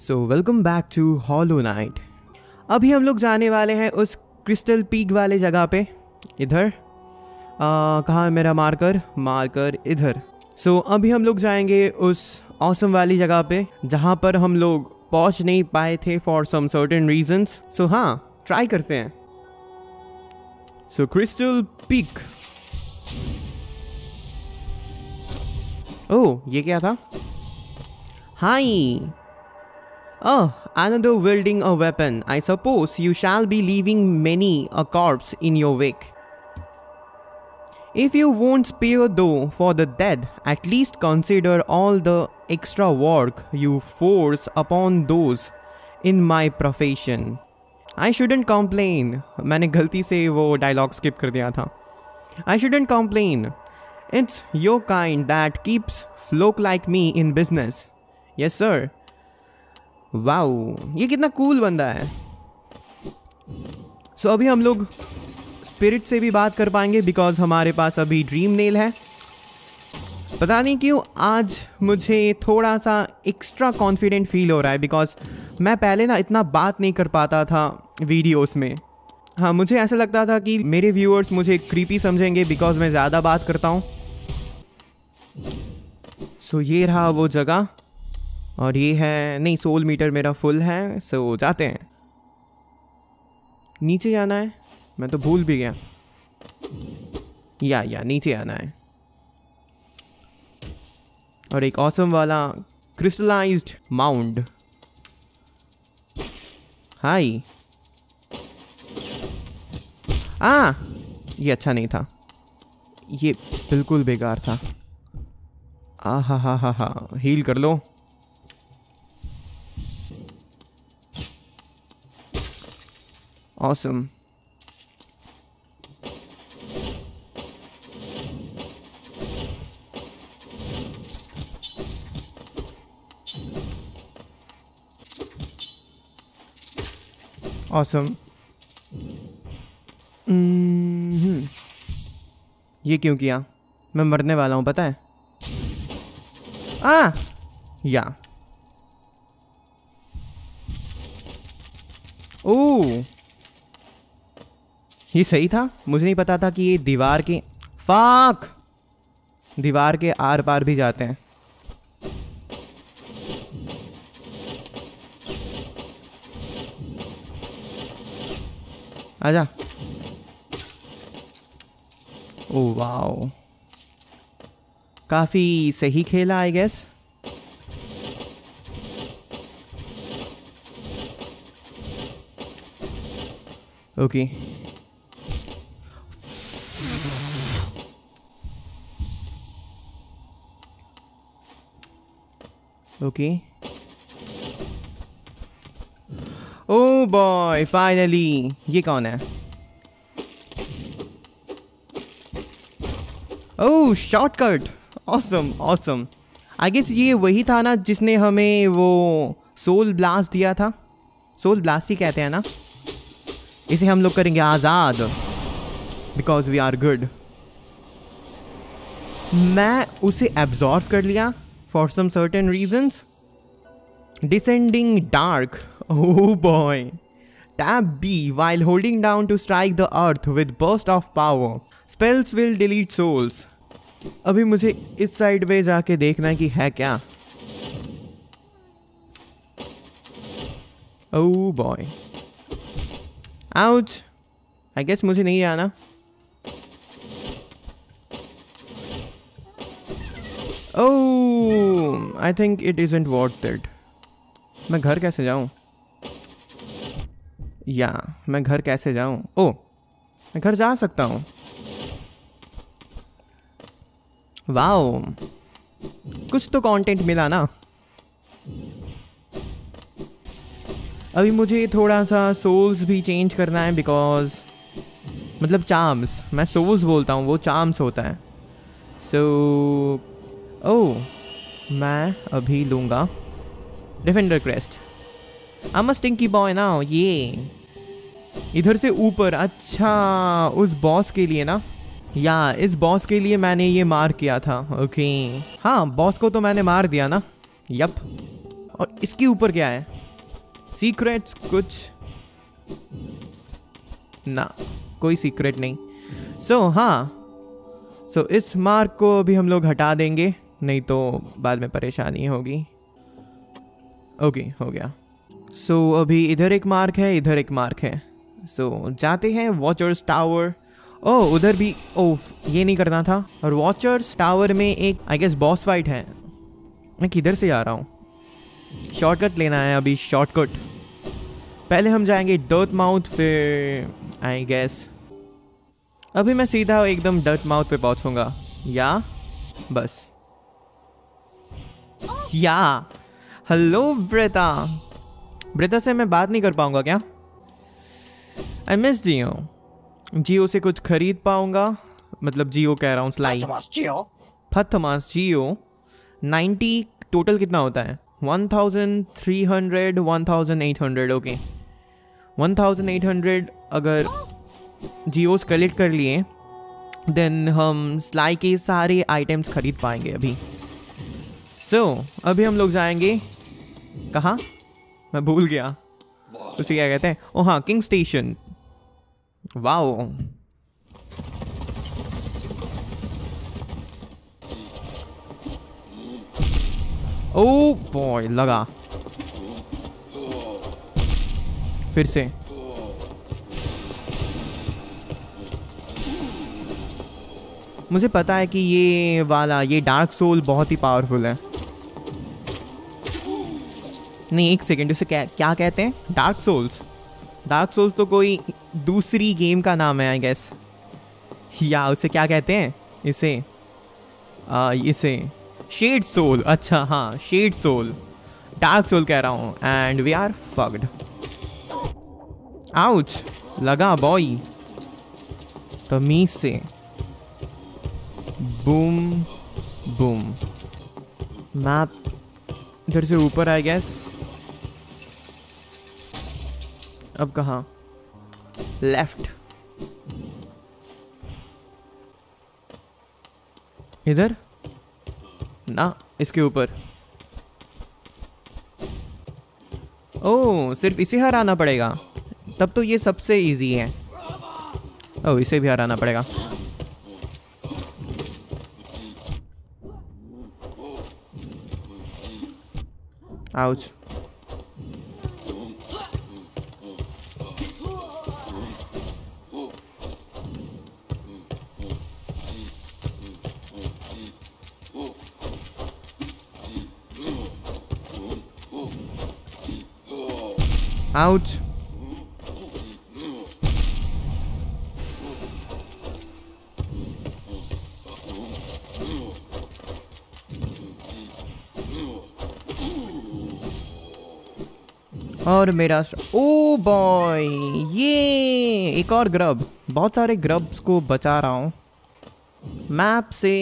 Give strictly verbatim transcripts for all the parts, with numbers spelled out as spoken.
So welcome back to Hollow Knight. अभी हम लोग जाने वाले हैं उस क्रिस्टल पीक वाले जगह पे। इधर कहाँ है मेरा मार्कर? मार्कर इधर। सो so, अभी हम लोग जाएंगे उस ऑसम वाली जगह पे जहाँ पर हम लोग पहुँच नहीं पाए थे for some certain reasons. So हाँ, ट्राई करते हैं। सो क्रिस्टल पीक। ओह, ये क्या था? Hi. Oh, another wielding a weapon. I suppose you shall be leaving many a corpse in your wake. If you won't spare though for the dead, at least consider all the extra work you force upon those in my profession. I shouldn't complain. मैंने गलती से वो dialogue skip कर दिया था. I shouldn't complain. It's your kind that keeps folk like me in business. Yes, sir. Wow, ये कितना cool बंदा है। सो so, अभी हम लोग स्पिरिट से भी बात कर पाएंगे बिकॉज हमारे पास अभी ड्रीम नेल है। पता नहीं क्यों आज मुझे थोड़ा सा एक्स्ट्रा कॉन्फिडेंट फील हो रहा है बिकॉज मैं पहले ना इतना बात नहीं कर पाता था वीडियोस में। हाँ, मुझे ऐसा लगता था कि मेरे व्यूअर्स मुझे क्रीपी समझेंगे बिकॉज मैं ज़्यादा बात करता हूँ। सो so, ये रहा वो जगह और ये है, नहीं, सोल मीटर मेरा फुल है। सो जाते हैं, नीचे जाना है। मैं तो भूल भी गया। या या नीचे आना है और एक ऑसम वाला क्रिस्टलाइज्ड माउंड। हाय। आ, ये अच्छा नहीं था, ये बिल्कुल बेकार था। आ हा हा हा हा हील कर लो। Awesome. Awesome. Mm-hmm. ये क्यों किया? मैं मरने वाला हूँ, पता है? आ, या। ओह, ये सही था। मुझे नहीं पता था कि ये दीवार के फाक दीवार के आर पार भी जाते हैं। आजा। ओ वाओ, काफी सही खेला I guess. Okay, okay. Oh boy, finally. ये कौन है? Oh, shortcut. Awesome awesome. I guess ये वही था ना जिसने हमें वो सोल ब्लास्ट दिया था। सोल ब्लास्ट ही कहते हैं ना इसे। हम लोग करेंगे आज़ाद बिकॉज वी आर गुड। मैं उसे एब्जॉर्व कर लिया for some certain reasons. Descending dark. Oh boy. Tab B while holding down to strike the earth with burst of power. Spells will delete souls. अभी मुझे इस साइड पे जाके देखना है कि है क्या। Oh boy. Ouch. I guess मुझे नहीं आना। Oh, I think it isn't worth it. मैं घर कैसे जाऊँ? या मैं घर कैसे जाऊँ? ओ, मैं घर जा सकता हूँ। वाओ, कुछ तो कंटेंट मिला ना। अभी मुझे थोड़ा सा सोल्स भी चेंज करना है बिकॉज मतलब चार्म्स, मैं सोल्स बोलता हूँ, वो चार्म्स होता है। सो ओ, मैं अभी लूँगा डिफेंडर क्रेस्ट। आम स्टिंकी बॉय ना, ये इधर से ऊपर। अच्छा, उस बॉस के लिए ना। या इस बॉस के लिए मैंने ये मार किया था। ओके, हाँ, बॉस को तो मैंने मार दिया ना। यप। और इसके ऊपर क्या है? सीक्रेट्स कुछ ना, कोई सीक्रेट नहीं। सो so, हाँ सो so, इस मार्क को अभी हम लोग हटा देंगे, नहीं तो बाद में परेशानी होगी। ओके okay, हो गया। सो so, अभी इधर एक मार्क है, इधर एक मार्क है। सो so, जाते हैं वॉचर्स टावर। ओह उधर भी, ओह ये नहीं करना था। और वॉचर्स टावर में एक आई गेस बॉस फाइट है। मैं किधर से आ रहा हूँ? शॉर्टकट लेना है अभी, शॉर्टकट। पहले हम जाएंगे डर्टमाउथ, फिर आई गेस अभी मैं सीधा एकदम डर्टमाउथ पे पहुँचूँगा या बस या। हेलो ब्रेता, ब्रेता से मैं बात नहीं कर पाऊँगा क्या? आई मिस जियो, जियो से कुछ खरीद पाऊँगा? मतलब जियो कह रहा हूँ, स्लाई फतमास जियो। नाइन्टी टोटल कितना होता है? One thousand three hundred, one thousand eight hundred. Okay one thousand eight hundred अगर जियोस कलेक्ट कर लिए देन हम स्लाई के सारे आइटम्स खरीद पाएंगे अभी। सो so, अभी हम लोग जाएंगे कहाँ? मैं भूल गया उसे क्या कहते हैं। ओ हाँ, king station. Wow oh boy, लगा फिर से। मुझे पता है कि ये वाला, ये डार्क सोल बहुत ही पावरफुल है। नहीं एक सेकेंड, उसे क्या क्या कहते हैं? Dark souls? डार्क सोल्स तो कोई दूसरी गेम का नाम है आई गेस। या उसे क्या कहते हैं इसे? आ, इसे शेड सोल। अच्छा हाँ, शेड सोल, डार्क सोल कह रहा हूँ। And we are fucked. Ouch लगा बॉय, तमीज से। Boom boom. मैप इधर से ऊपर आई गैस। अब कहाँ? लेफ्ट, इधर ना, इसके ऊपर। ओह सिर्फ इसे हराना पड़ेगा, तब तो ये सबसे इजी है। ओह इसे भी हराना पड़ेगा। आउच। आउच। और मेरा ओ बॉय, ये एक और ग्रब। बहुत सारे ग्रब्स को बचा रहा हूँ। मैप से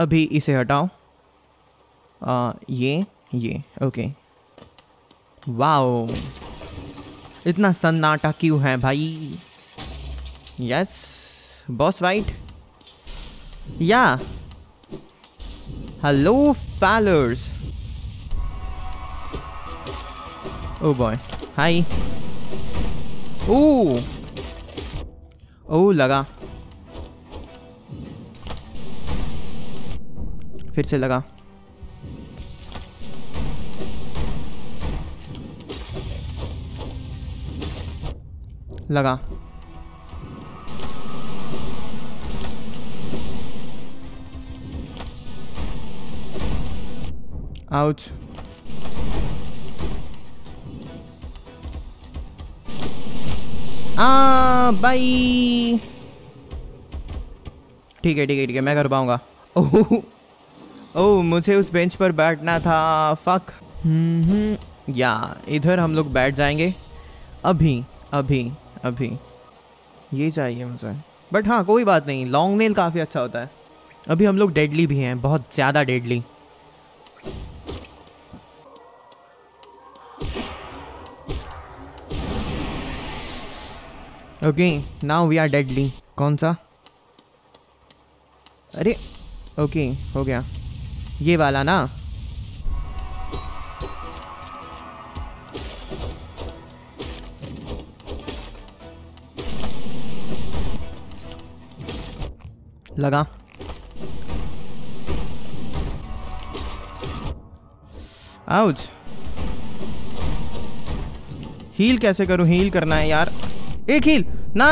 अभी इसे हटाओ। आ, ये ये ओके। वाओ इतना सन्नाटा क्यों है भाई? यस बॉस फाइट या। Hello फैलर्स। Oh boy hi. Oh oh लगा, फिर से लगा। लगा आउच। आ भाई ठीक है ठीक है ठीक है, मैं कर पाऊंगा। ओह ओह मुझे उस बेंच पर बैठना था, फक। हम्म या इधर हम लोग बैठ जाएंगे अभी अभी अभी। ये चाहिए मुझे, बट हाँ कोई बात नहीं। लॉन्ग नेल काफ़ी अच्छा होता है। अभी हम लोग डेडली भी हैं, बहुत ज़्यादा deadly. Okay now we are deadly. कौन सा? अरे ओके okay, हो गया ये वाला ना। लगा। आउच। हील कैसे करूं? हील करना है यार। एक हील ना।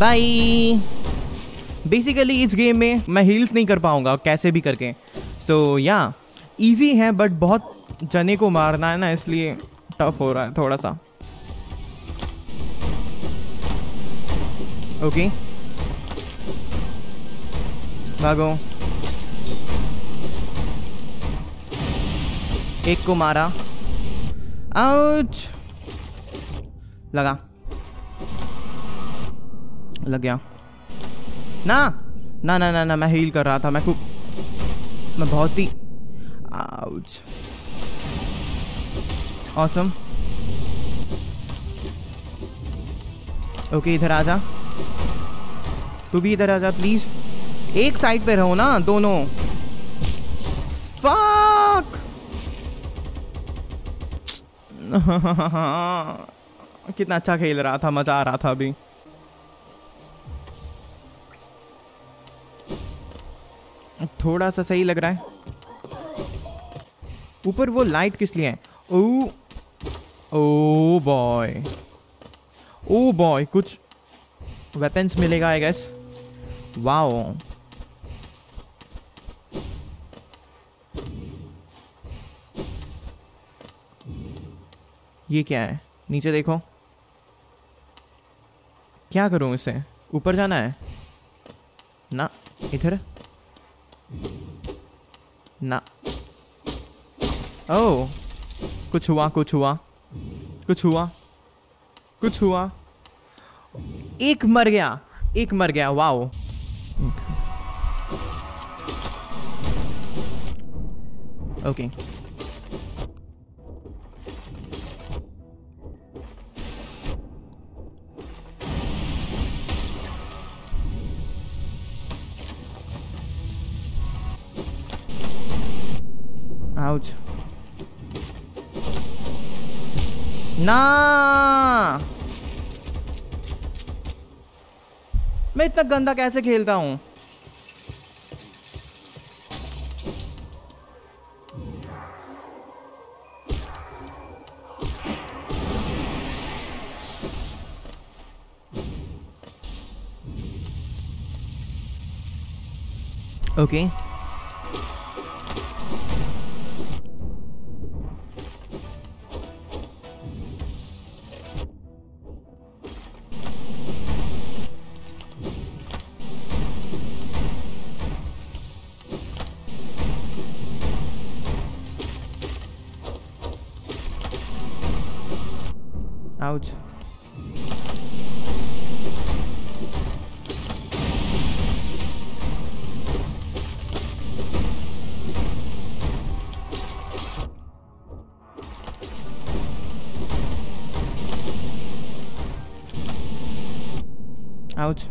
बाय। बेसिकली इस गेम में मैं हील्स नहीं कर पाऊंगा कैसे भी करके। सो या इजी है बट बहुत जने को मारना है ना, इसलिए टफ हो रहा है थोड़ा सा। ओके भागो। एक को मारा। आउच। लगा। लग गया ना ना ना ना ना। मैं हील कर रहा था। मैं खूब मैं बहुत ही। आउच। ऑसम। ओके इधर आ जा। तू भी इधर आ जा प्लीज। एक साइड पे रहो ना दोनों। फक। कितना अच्छा खेल रहा था, मजा आ रहा था अभी। थोड़ा सा सही लग रहा है। ऊपर वो लाइट किस लिए है? Oh oh boy oh boy. कुछ वेपन्स मिलेगा आई गेस। वाओ। ये क्या है? नीचे देखो। क्या करूं इसे? ऊपर जाना है ना? इधर ना। ओ कुछ हुआ कुछ हुआ कुछ हुआ कुछ हुआ। एक मर गया एक मर गया। वाओ। Okay ouch. ना मैं इतना गंदा कैसे खेलता हूं? Okay okay. Ouch. Ouch.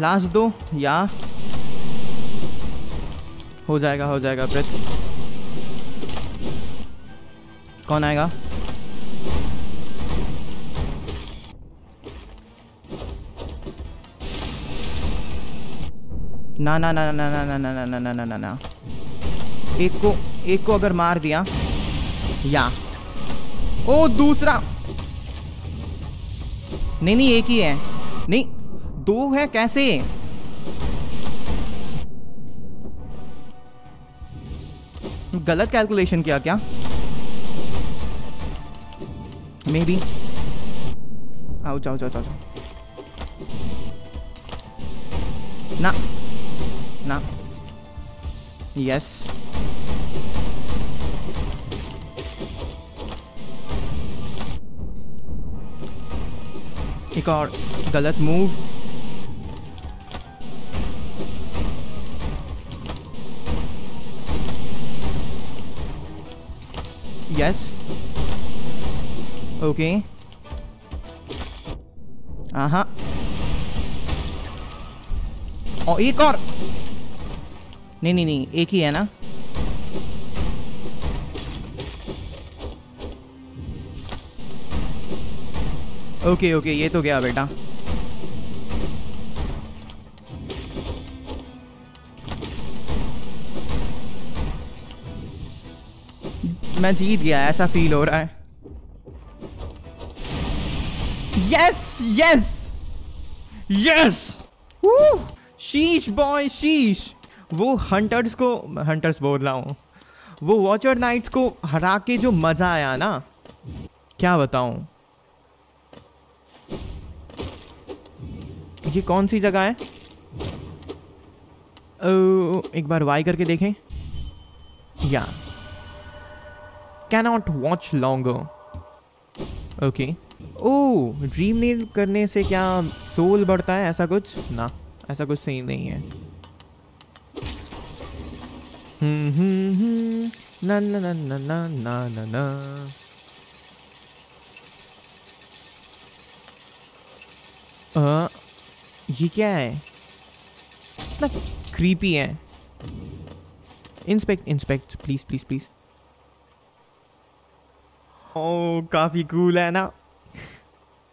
Last दो या हो जाएगा हो जाएगा ब्रेथ। कौन आएगा? ना ना ना ना ना ना ना ना ना ना ना। एक को एक को अगर मार दिया या। ओ दूसरा। नहीं नहीं एक ही है। नहीं दो है कैसे? गलत कैलकुलेशन किया क्या? Maybe. आओ जाओ जाओ जाओ जाओ। ना ना। यस। एक और गलत मूव। Yes. Okay. हाँ, और एक और। नहीं नहीं नहीं, एक ही है ना। ओके ओके, ये तो गया बेटा। मैं जीत गया, ऐसा फील हो रहा है। Yes yes yes, sheesh boy sheesh. वो हंटर्स को हंटर्स बोल रहा हूँ, वो वॉचर नाइट्स को हरा के जो मज़ा आया ना, क्या बताऊँ। ये कौन सी जगह है? ओ, एक बार वाई करके देखें। या cannot watch longer. Okay. Oh, dream nail करने से क्या सोल बढ़ता है, ऐसा कुछ? ना, ऐसा कुछ सही नहीं है। हम्म हम्म हम्म, ना ना ना ना ना ना ना। आ, ये क्या है? कितना क्रीपी है। Inspect inspect please please please. Oh, काफी कूल है ना।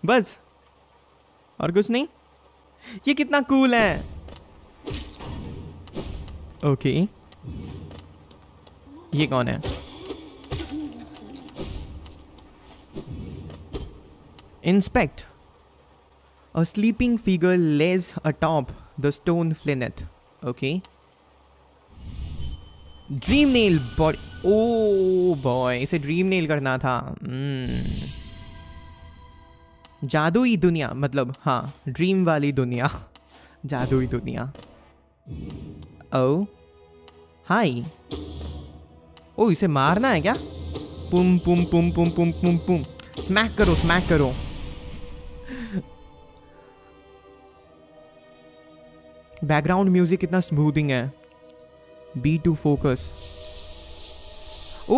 बस और कुछ नहीं। ये कितना कूल है। ओके, ये कौन है? Inspect. A sleeping figure lays atop the stone plinth. Okay. Dream nail body. Oh boy, इसे ड्रीम नेल करना था। hmm. जादुई दुनिया, मतलब हाँ, ड्रीम वाली दुनिया, जादुई दुनिया। ओ हाय। ओ, इसे मारना है क्या? पुम पुम पुम पुम पुम पुम पुम। स्मैक करो स्मैक करो। बैकग्राउंड म्यूजिक कितना स्मूथिंग है। B to focus. ओ,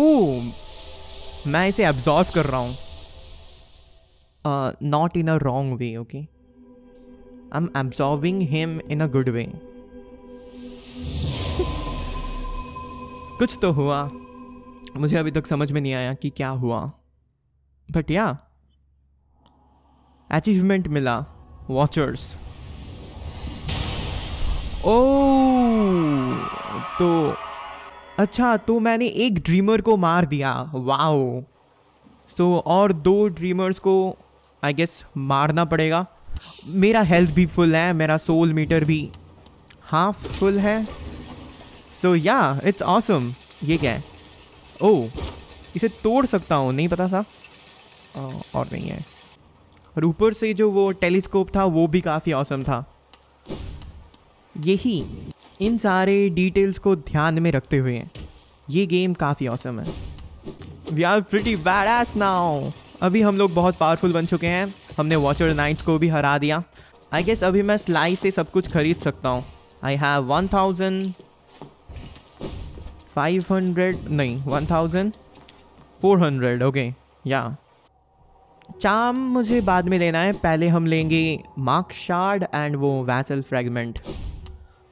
मैं इसे एब्जॉर्व कर रहा हूँ। Uh, not in a wrong way, okay? I'm absorbing him in a good way. कुछ तो हुआ, मुझे अभी तक समझ में नहीं आया कि क्या हुआ, बट या अचीवमेंट मिला, वॉचर्स। ओह, तो अच्छा, तो मैंने एक ड्रीमर को मार दिया। वाओ। सो so, और दो ड्रीमर्स को आई गेस मारना पड़ेगा। मेरा हेल्थ भी फुल है, मेरा सोल मीटर भी हाफ फुल है। सो या इट्स ऑसम। ये क्या है? ओ, इसे तोड़ सकता हूँ, नहीं पता था। आ, और नहीं है। और ऊपर से जो वो टेलीस्कोप था वो भी काफ़ी ऑसम था। यही इन सारे डिटेल्स को ध्यान में रखते हुए ये गेम काफ़ी ऑसम है। We are pretty badass now. अभी हम लोग बहुत पावरफुल बन चुके हैं, हमने वॉचर नाइट्स को भी हरा दिया। आई गेस अभी मैं स्लाई से सब कुछ खरीद सकता हूँ। I have one thousand five hundred नहीं one thousand four hundred okay. या चाम मुझे बाद में लेना है, पहले हम लेंगे मार्क शार्ड एंड वो वैसल फ्रैगमेंट।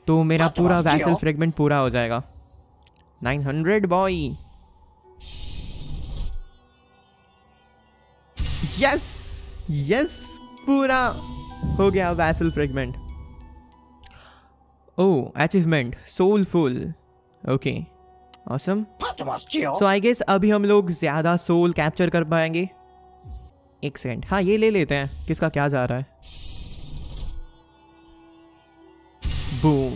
तो मेरा पूरा वैसल फ्रैगमेंट पूरा हो जाएगा। Nine hundred boy. Yes yes, पूरा हो गया vessel fragment. Oh, achievement soulful. Okay, awesome. So I guess अभी हम लोग ज़्यादा सोल कैप्चर कर पाएंगे। एक सेकेंड, हाँ ये ले लेते हैं। किसका क्या जा रहा है? Boom.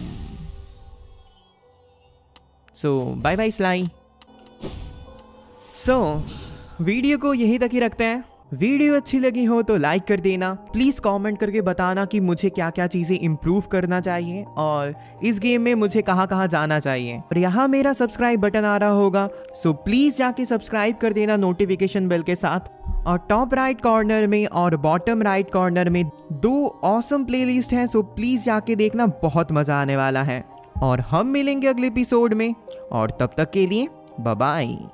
So bye bye Sly. So video को यहीं तक ही रखते हैं। वीडियो अच्छी लगी हो तो लाइक कर देना। प्लीज़ कमेंट करके बताना कि मुझे क्या क्या चीज़ें इम्प्रूव करना चाहिए और इस गेम में मुझे कहाँ कहाँ जाना चाहिए। और यहाँ मेरा सब्सक्राइब बटन आ रहा होगा, सो प्लीज़ जाके सब्सक्राइब कर देना नोटिफिकेशन बेल के साथ। और टॉप राइट कॉर्नर में और बॉटम राइट कॉर्नर में दो ऑसम प्लेलिस्ट हैं, सो प्लीज़ जाके देखना, बहुत मज़ा आने वाला है। और हम मिलेंगे अगले एपिसोड में, और तब तक के लिए बाय बाय।